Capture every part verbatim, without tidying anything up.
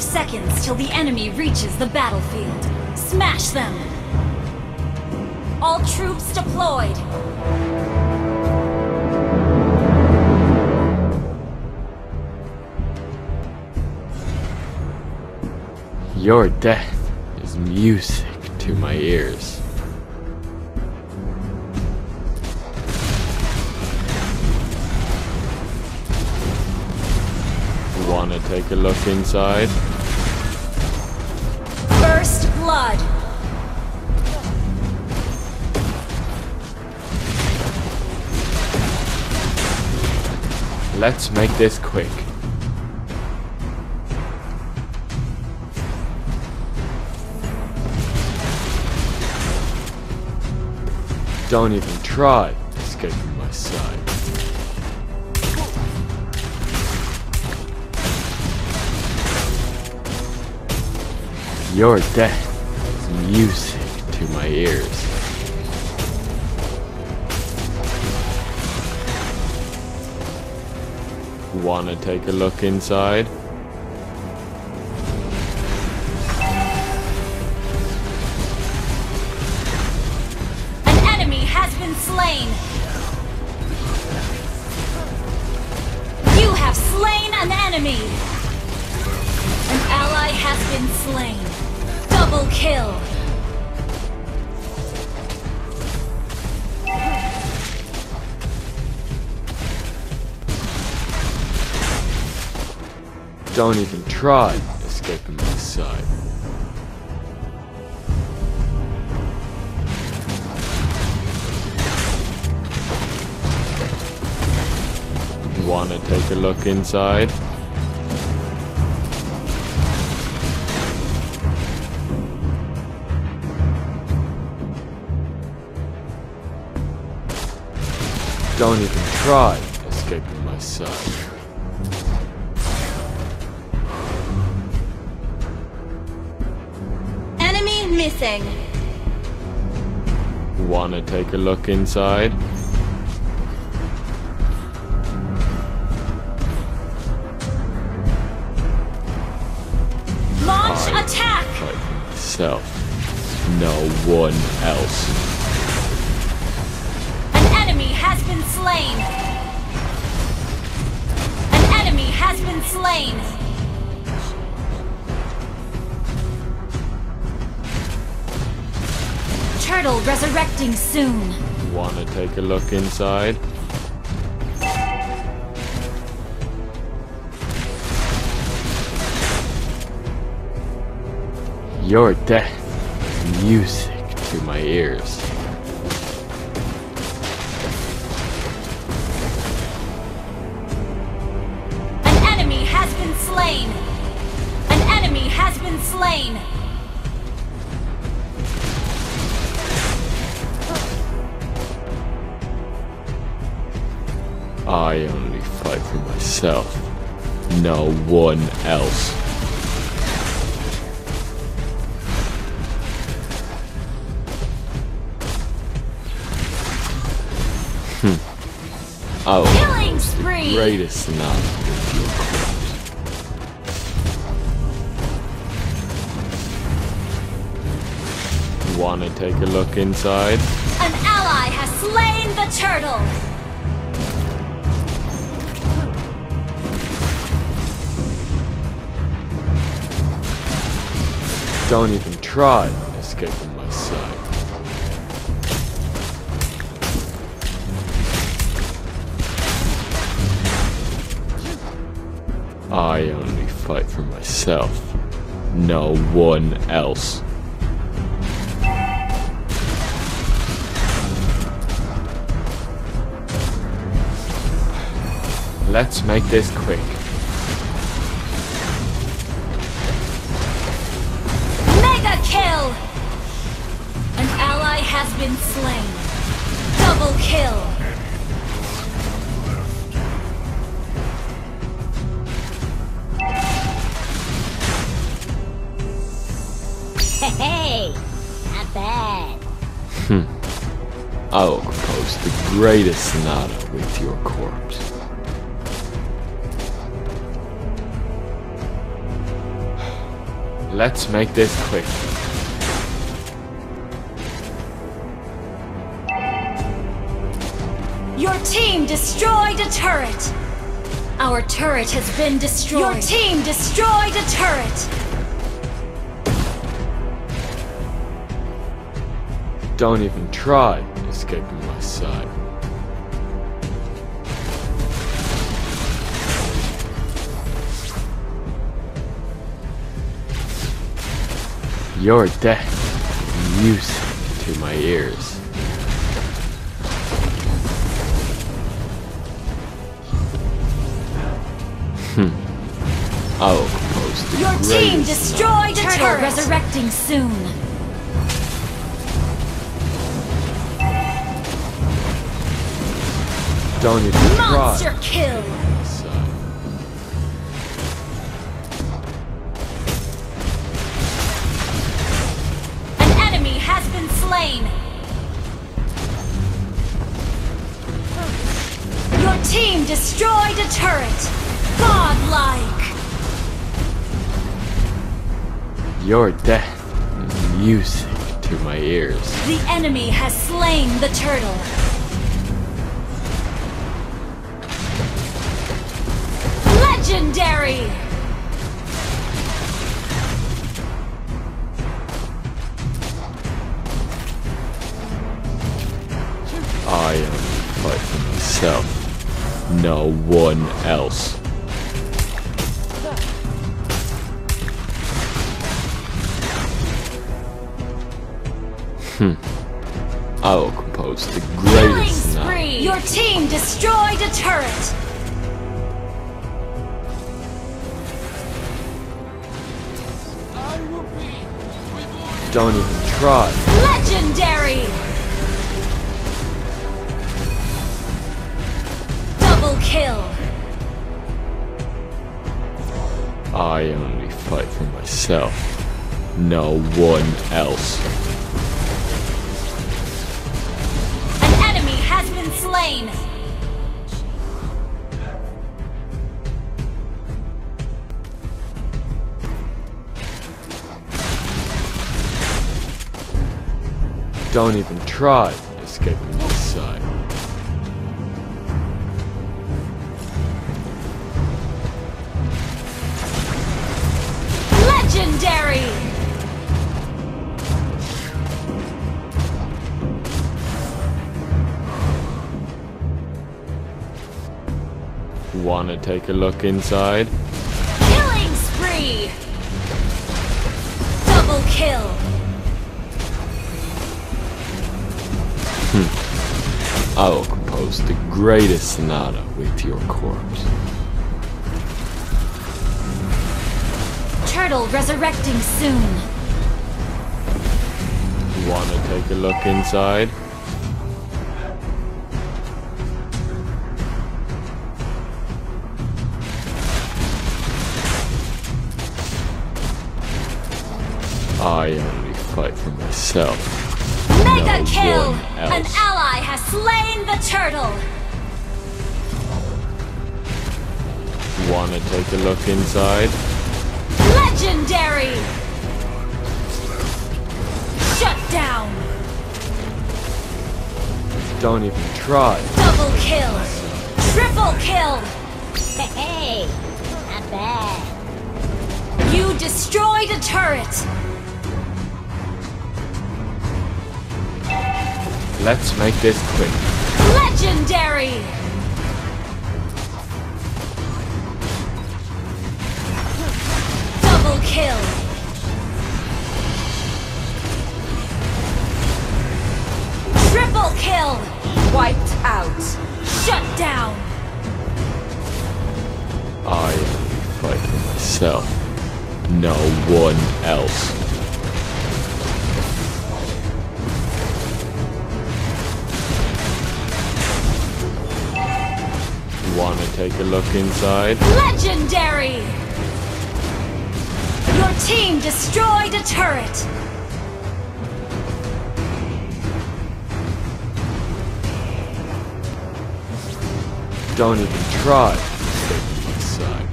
Seconds till the enemy reaches the battlefield. Smash them! All troops deployed! Your death is music to my ears. Wanna take a look inside? First blood. Let's make this quick. Don't even try escaping my sight. Your death is music to my ears. Wanna take a look inside? An enemy has been slain! You have slain an enemy! An ally has been slain. Double kill. Don't even try escaping my sight. Wanna take a look inside? Don't even try escaping my sight. Enemy missing. Wanna take a look inside? Launch I'm attack! Fighting myself. No one else. Has been slain. An enemy has been slain. Turtle resurrecting soon. Wanna take a look inside? Your death is music to my ears. Slain. An enemy has been slain. I only fight for myself, no one else. Hm. Oh, killing spree. Greatest enough. Wanna take a look inside? An ally has slain the turtle! Don't even try escaping my sight. I only fight for myself, no one else. Let's make this quick. Mega kill! An ally has been slain. Double kill! Hey! Not bad. Hmm. I will compose the greatest sonata with your corpse. Let's make this quick. Your team destroyed a turret. Our turret has been destroyed. Your team destroyed a turret. Don't even try escaping my sight. Your death is music to my ears. Hmm. I will compose the Your team destroyed a turret! Resurrecting soon! Don't even try! Monster kill! Your team destroyed a turret. Godlike. Your death is music to my ears. The enemy has slain the turtle. Legendary. I am fighting myself, no one else. Hmm. I will compose the greatest now. Your team destroyed a turret. I will be reborn. Don't even try. Legendary. Kill. I only fight for myself, no one else. An enemy has been slain. Don't even try escaping this side. Legendary! Wanna take a look inside? Killing spree! Double kill! Hm. I will compose the greatest sonata with your corpse. Turtle resurrecting soon. Wanna take a look inside? I only fight for myself. Mega kill! An ally has slain the turtle! Wanna take a look inside? Legendary! Shut down! Don't even try. Double kill! Triple kill! Hey, hey, not bad. You destroyed a turret! Let's make this quick. Legendary! Kill. Triple kill. Wiped out. Shut down. I am fighting myself, no one else. Wanna take a look inside? Legendary! Your team destroyed a turret! Don't even try to stay on my side.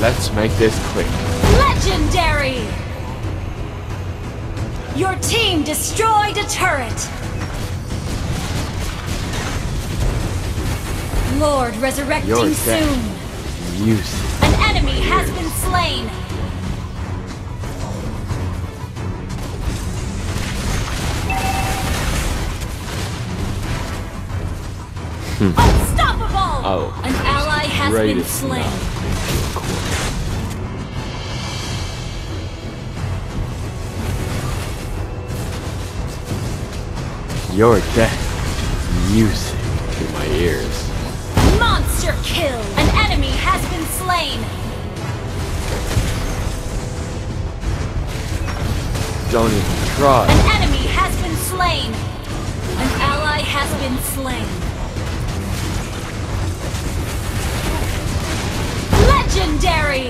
Let's make this quick. Legendary! Your team destroyed a turret! Lord resurrecting You're soon! Useless. An enemy has been slain! Unstoppable! Oh, an ally has been slain! Now. Your death, music to my ears. Monster kill! An enemy has been slain! Don't even try. An enemy has been slain! An ally has been slain! Legendary!